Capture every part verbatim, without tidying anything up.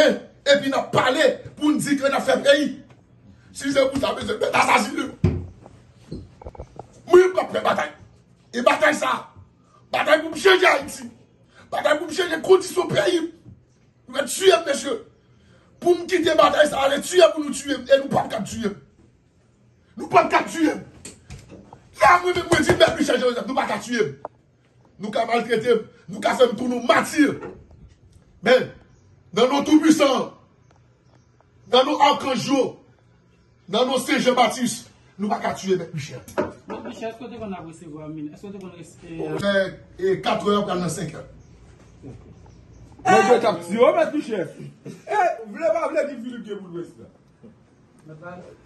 un, et puis n'a parlé pour nous dire que n'a fait pays. Si c'est vous avez besoin de t'assassiner. Moi, je prends la bataille. Et bataille ça. Bataille pour me changer Haïti. Bataille pour me changer les conditions du pays. Nous allons tuer, monsieur. Pour me quitter la bataille, ça allait tuer pour nous tuer. Et nous ne pouvons pas tuer. Nous ne pouvons pas tuer. Là, moi, je dis, mais plus cher Joseph, nous ne pouvons pas tuer. Nous ne pouvons pas maltraiter. Nous ne pouvons pas tout nous martyrs. Mais, dans nos tout-puissants, dans nos archangeaux, dans nos C G Baptiste, nous ne pouvons pas tuer, mais plus cher. Est-ce que vous avez recevoir mille? Est-ce que vous avez quatre heures pendant cinq heures? Je vais capturer, chef. Vous ne voulez pas dire Philippe qui est pour le reste.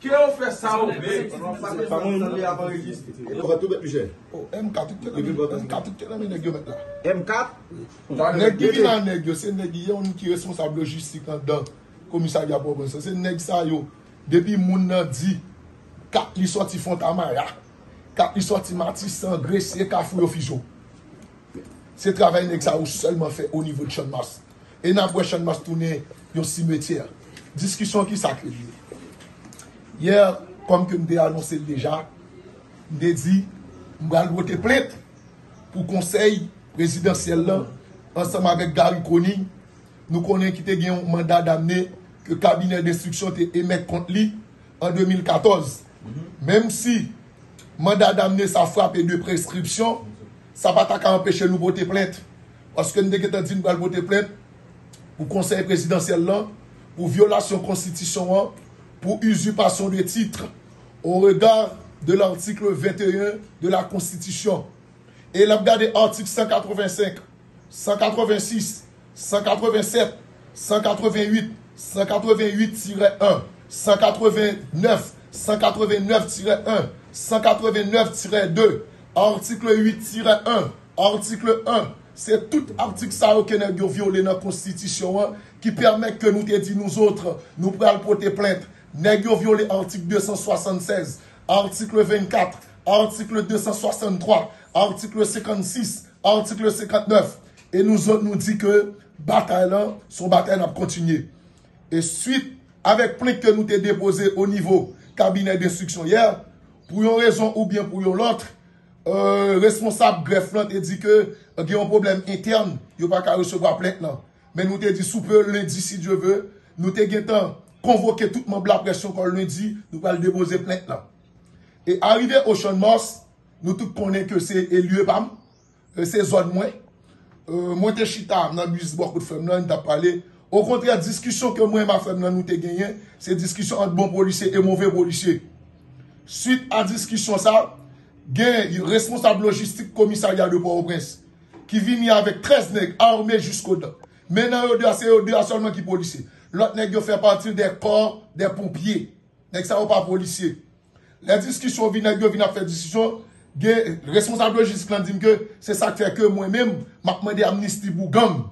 Qui a fait ça au B? Pas mon nom avant registre. Et pour tout, plus cher. M quatre, tu es maintenant. M quatre? C'est un qui est responsable logistique dans le commissariat pour le. C'est un ça. Depuis que mon dit, quatre sorti Fontamaya. Quand ils sortent Matisse, engraissés, cafouillés au figeau. C'est le travail que ça a seulement fait au niveau de Chanmas. Et dans le Chanmas tourné dans le cimetière. Discussion qui s'accélère. Hier, comme je l'ai annoncé déjà, je l'ai dit, je vais voter plainte pour le conseil présidentiel, ensemble avec Gary Koning. Nous connaissons qu'il y a un mandat d'amener que le cabinet d'instruction a émis contre lui en deux mille quatorze. Même si mandat d'amener sa frappe et de prescription, ça ne va pas empêcher nous de voter plainte. Parce que nous avons dit que nous voter plainte pour le conseil présidentiel, pour violation de la constitution, pour usurpation de titre, au regard de l'article vingt et un de la constitution. Et là, regardez articles cent quatre-vingt-cinq, cent quatre-vingt-six, cent quatre-vingt-sept, cent quatre-vingt-huit, cent quatre-vingt-huit tiret un, cent quatre-vingt-neuf, cent quatre-vingt-neuf tiret un, cent quatre-vingt-neuf tiret deux, article huit tiret un, article un, c'est tout article ça qui est violé dans la Constitution qui permet que nous te dit nous autres, nous prenons porter plainte. Nous avons violé article deux cent soixante-seize, article vingt-quatre, article deux cent soixante-trois, article cinquante-six, article cinquante-neuf. Et nous autres nous dit que bataille là, son bataille n'a pas continué. Et suite avec plainte que nous te déposé au niveau cabinet d'instruction hier, pour une raison ou bien pour l'autre, euh, responsable greffe a dit que il y a un problème interne, il n'y a pas qu'à recevoir plainte. Mais nous te dit sous peu lundi si Dieu veut, nous te guettons convoquer tout le monde la pression qu'on lundi, nous allons déposer plainte là. Et arrivé au Champ de Mars, nous tous connaissons que c'est élu bam, c'est zone moins. Euh, moi te chita, dans bus beaucoup de femmes là, on t'a parlé. Au contraire, discussion que moi et ma femme là nous te gagné, c'est discussion entre bons policiers et mauvais policiers. Suite à discussion, ça, il y a un responsable logistique commissariat de Port-au-Prince qui vient avec treize nègres armés jusqu'au dents. Maintenant, c'est eux seulement qui policiers. L'autre nègre fait partie des corps des pompiers. Nègre ça n'est pas policier. La discussion, il vient faire discussion. Le responsable logistique dit que c'est ça qui fait que moi-même, je demande amnistie pour gang.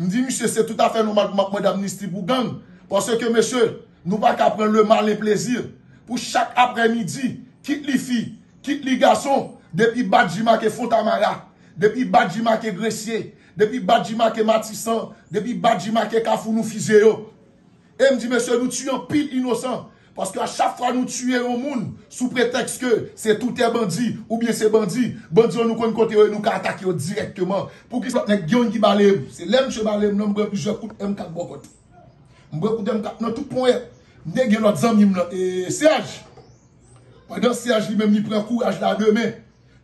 Je dis, monsieur, c'est tout à fait normal que je demande amnistie pour gang. Parce que, monsieur, nous ne pouvons pas prendre le mal et plaisir. Pour chaque après-midi, quitte les filles, quitte les garçons, depuis Badjima qui est Fontamara, depuis Badjima qui est Gressier, depuis Badjima qui est Matissan, depuis Badjima qui est Kafounou Fizéo. Et je me dis, monsieur, nous tuons pile innocent. Parce qu'à chaque fois, nous tuons au monde, sous prétexte que c'est tout est bandit, ou bien c'est bandit, bandit, nous connaissons côté, nous attaquons directement. Pour qu'ils soient des gens qui balèvent. C'est l'homme qui balèvent, nous avons plusieurs coups de M quatre Bogot. Nous avons M quatre dans tout point. Nèg l'autre zanmi et Serge. Pendant Serge lui-même il prend courage là demain.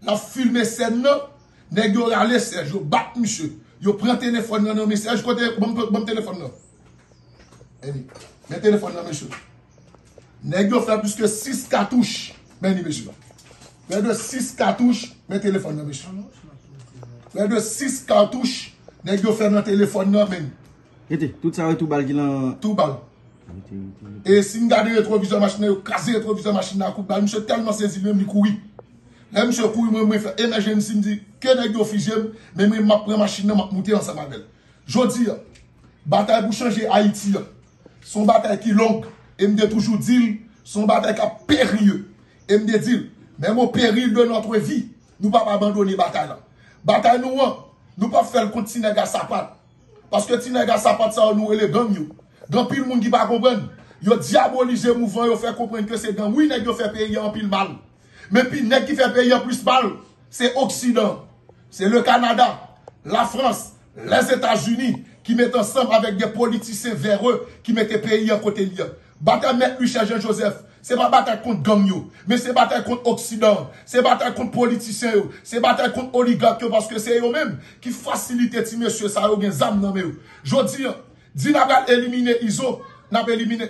La filmer scène là, nèg yo rale Serge, yo bat monsieur. Yo prend téléphone là dans message côté bon téléphone là. Allez, met téléphone là monsieur. Nèg yo fait plus que six cartouches. Ben ni monsieur. Près de six cartouches, met téléphone là monsieur. Près de six cartouches, nèg yo fait dans téléphone là ben. Écoutez, tout ça tout balle qui là. Tout balle. Et si nous regardons le rétroviseur machine, nous casons le rétroviseur machine à coupe, nous sommes tellement saisis, nous sommes courir. Là, nous sommes courir, nous sommes émergés, nous sommes que nous sommes figés, mais nous sommes prêts machine, nous sommes montés ensemble avec elle. Je dis, bataille pour changer Haïti, son bataille qui est longue, et nous toujours dit, son bataille qui est périlleuse. Et nous dit, même au péril de notre vie, nous ne pouvons pas abandonner la bataille. Bataille nous, nous ne pouvons pas faire contre Tinaga Sapat. Parce que Tinaga Sapat, ça nous est le gang. Grand pile moun qui pas comprendre. Yo diaboliser mouvement, yo fait comprendre que c'est gang oui nèg yo fait payer en pile mal. Mais puis nèg qui fait payer en plus mal, c'est Occident. C'est le Canada, la France, les États-Unis qui mettent ensemble avec des politiciens véreux qui mettent les pays en côté lié. Bataille mettre lui chercher Joseph. C'est pas bataille contre gang yo, mais c'est bataille contre Occident, c'est bataille contre politiciens yo, c'est bataille contre oligarques parce que c'est eux-mêmes qui facilitent ti monsieur ça yo gen zam nan men yo. Jodi an, di n'a pas éliminer I S O, n'a pas éliminer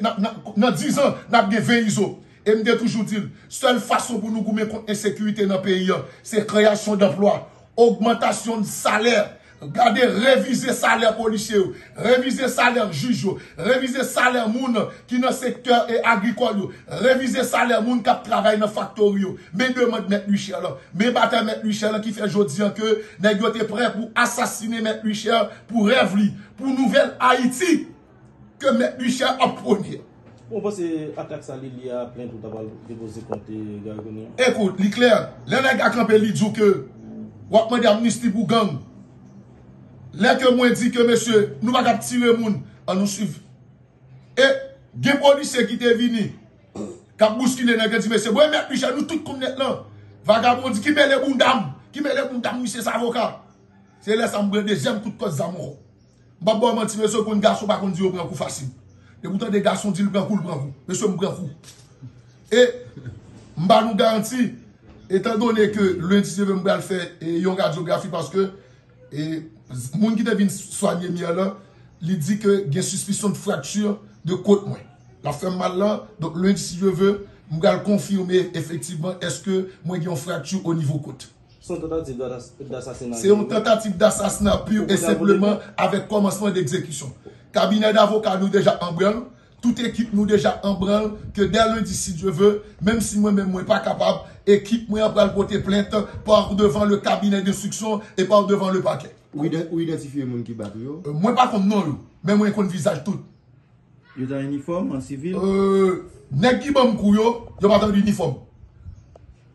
dans dix ans, n'a pas vingt I S O. Et me toujours dit, seule façon pour nous gommer contre insécurité dans pays c'est création d'emplois, augmentation de salaire. Regardez, réviser salaire policier, réviser salaire juge, réviser salaire moun qui dans secteur et agricole, réviser salaire moun qui travaille dans factory. Mais demande mettre Michel, mais bataille mettre Michel qui fait jodi que nèg yo te prêt pour assassiner mettre Michel pour rêve li, pour nouvelle Haïti que mettre Michel en premier. On pense que l'attaque ça il y a plein tout d'avoir déposé contre Gargoni. Écoute, li clair, les nèg a campé li dit que wap mande amnistie pour gang. Là que moi dit que monsieur, nous va tirer moun, on nous suivre. Et des policiers qui te vini, qui bousculé nèg dit monsieur, ouais mais Michel nous tout comme net là. Vagabond dit qui met les bondam, qui met les bondam monsieur avocat. C'est là ça me prend deuxième coup de cause d'amour. M'pa bon menti monsieur pour un garçon pas qu'on dit prend coup facile. Et pourtant des garçons dit le prend coup le prend coup. Monsieur me prend coup. Et m'pa nous garanti étant donné que lundi je vais me faire une radiographie parce que et moun qui te vient soigner mieux là, il dit que il y a suspicion de fracture de côte moins. La femme mal là, donc lundi si je veux, je vais confirmer effectivement est-ce que moi j'ai une fracture au niveau côte. C'est une tentative d'assassinat. C'est une tentative d'assassinat pure et simplement avec commencement d'exécution. Cabinet d'avocats nous déjà en branle, toute équipe nous déjà en branle que dès lundi si je veux, même si moi-même moi pas capable, équipe moi va porter plainte par devant le cabinet d'instruction et par devant le parquet. Ou identifier les gens qui battent? Moi, pas comme non, mais moi, je connais le visage tout. Vous avez un uniforme en civil? Euh, les gens qui battent, ils n'ont pas d'uniforme.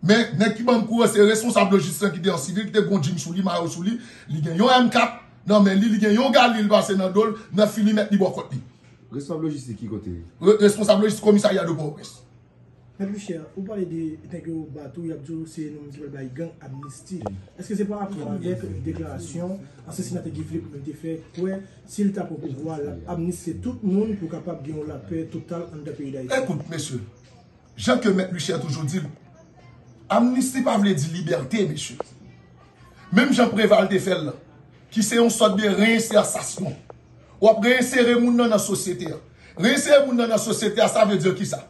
Mais les gens qui battent, c'est le responsable logistique qui est en civil, qui est en jean sous lui, maillot sous lui. Il y a un M quatre, non, mais il y a un gars, il va passer dans le dos, il a fini de mettre les bons côtés. Responsable logistique qui côté? Responsable logistique, commissariat de Port-au-Prince. Mais cher, vous parlez des bateaux, il y a toujours ces noms qui veulent gang amnistie. Est-ce que c'est pas rapport avec une déclaration, assassinat de Guy Phillipe qui a été fait, ouais, s'il t'a pour pouvoir amnistier tout le monde pour capable de gagner la paix totale dans le pays d'Haïti? Écoute, messieurs, Jean que M. Lucher a toujours dit, amnistie pas veut dire liberté, messieurs. Même Jean Préval de Fell, qui c'est une sorte de réinsertion, ou après réinsérer les gens dans la société. Réinsérer les gens dans la société, ça veut dire qui ça?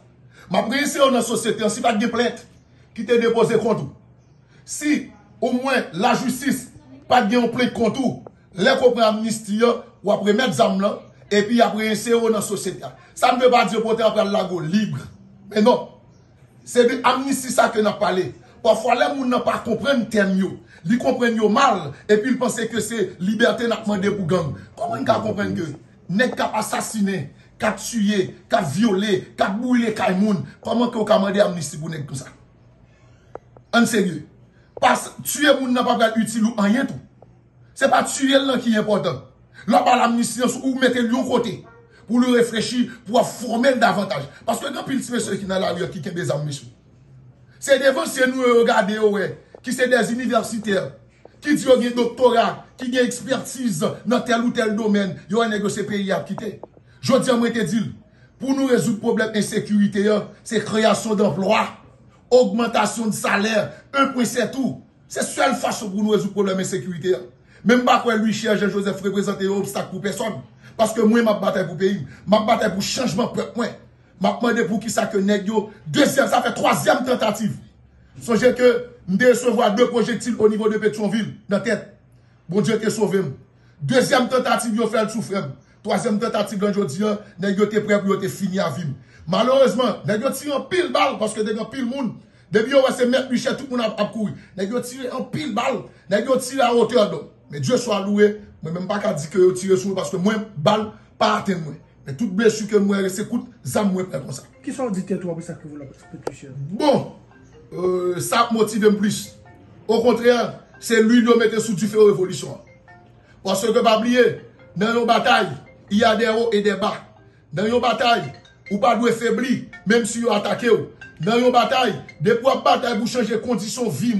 Ma présidence dans la société, si pas de plainte qui te déposé contre vous, si au moins la justice pas de plainte contre vous, les copains amnistie ou après mettre zam là et puis après insérer dans la société. Ça ne veut pas dire porter après la go libre. Mais non, c'est de amnistie ça que nous avons parlé. Parfois les gens n'ont pas compris le terme, ils comprennent mal et puis ils pensent que c'est liberté n'a demandé pour gang. Comment ils comprennent que n'est qu'à assassiner, qu'a tué, qu'a violé, qu'a brûlé Kaimoun, comment qu'on a demandé amnistie pour nous comme ça? En sérieux. Parce que tuer moun n'a pas utile ou rien tout. C'est pas tuer l'un qui est important. L'on parle d'amnistie ou mettez l'un côté pour le réfléchir, pour former davantage. Parce que quand il y a des messieurs qui sont dans la rue, qui ont des amis, c'est devant si nous regardons, qui sont des universitaires, qui disent qu'il y a un doctorat, qui ont une expertise dans tel ou tel domaine, ils ont négocié pays à quitter. Je dis à moi, te dis, pour nous résoudre le problème d'insécurité, c'est création d'emplois, augmentation de salaire, un point c'est tout. C'est la seule façon pour nous résoudre le problème d'insécurité. Même pas quand lui cherche Joseph représenter un obstacle pour personne. Parce que moi, je bataille pour le pays, je bataille pour le changement de peuple. Je demande pour qui ça que négio. Deuxième, ça fait troisième tentative. Songez que je recevoir deux projectiles au niveau de Pétionville, dans la tête. Bon Dieu, te sauvé. Deuxième tentative, je fais le souffrir. Troisième tentative, je dis, nèg yo te prêt pour te finir à vivre. Malheureusement, nèg yo tire en pile balle parce que des gens pile moun. Depuis on va se mettre Michel, tout le monde a couru. Nèg yo tire en pile balle, nèg yo tire à hauteur d'homme. Mais Dieu soit loué, moi même pas qu'à dire que yo tire sur parce que moi balle pas atteint moi. Mais toute blessure que moi s'écoute, zam moi prend comme ça. Qui sont dit toi pour ça que vous la petite? Bon, euh, ça motive plus. Au contraire, c'est lui qui mettait sous du feu révolution. Parce que pas oublier dans nos batailles, il y a des hauts et des bas. Dans une bataille, ou pas de faiblir, même si vous attaquez. Dans une bataille, depuis la bataille pour changer les conditions de vie,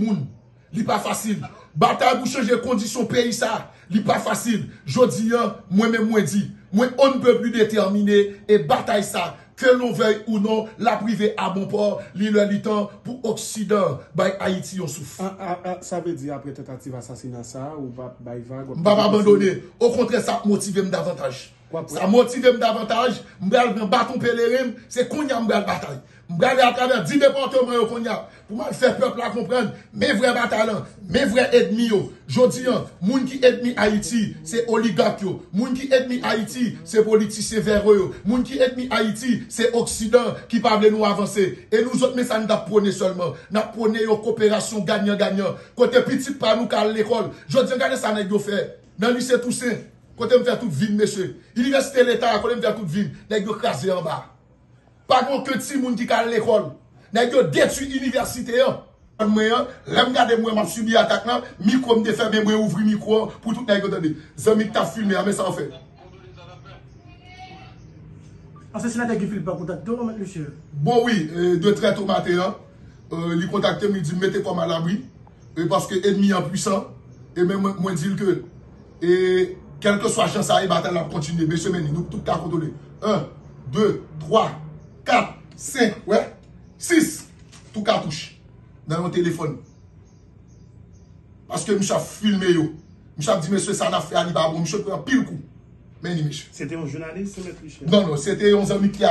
ce n'est pas facile. Bataille pour changer les conditions de pays, ça, ce n'est pas facile. Je dis, moi-même, moi dis, moi, on ne peut plus déterminer et bataille ça. Que l'on veuille ou non, la privée à bon port, l'île litan pour Occident, by Haïti, on souffre. Ah, ah, ah, ça veut dire après tentative assassinat, ça, ou va vague. On va pas abandonner. Au contraire, ça motive davantage. Ça motive davantage. M'bral bâton pèlerin, c'est qu'on y a m'bral bataille. M'bral à travers dix départements qu'on y a. Pour mal faire peuple à comprendre, mes vrais bataillons, mes vrais ennemis, jodi an, moun qui ennemi Haïti, c'est oligarque yo. Moun qui ennemi Haïti, c'est politicien véreux yo. Moun qui ennemi Haïti, c'est Occident qui parle nous avancer. Et nous autres, mais ça nous apprenons seulement. Nous apprenons coopération gagnant-gagnant. Côté petit pas nous à l'école. Jodi an, regardez ça nous avons fait. Dans le lycée Toussaint, quand on fait toute ville, monsieur. Université l'État, quand on fait toute ville, nous avons crasé en bas. Pas contre que si moun qui à l'école. Nèg yo détruit université yo. Moi, l'aime garder moi m'a subi attaque là, micro me défermer moi ouvrir micro pour tout nèg entendre. Zami t'a filmé mais ça en fait. Assassinat de Guy Phillipe par contact monsieur. Bon oui, de traite au matin, euh il contacter me dit mettez comme à l'abri parce que ennemi en puissant et même moi dire que et quelle que soit chance à bataille la continuer mais semaine nous tout ta contrôler. un deux trois quatre cinq ouais. six, tout cartouche dans mon téléphone. Parce que je filmé, je dit, monsieur, ça n'a fait à l'Ibarbo, je prends pile coup. Mais, monsieur. C'était un journaliste, monsieur? Non, non, c'était un ami qui a.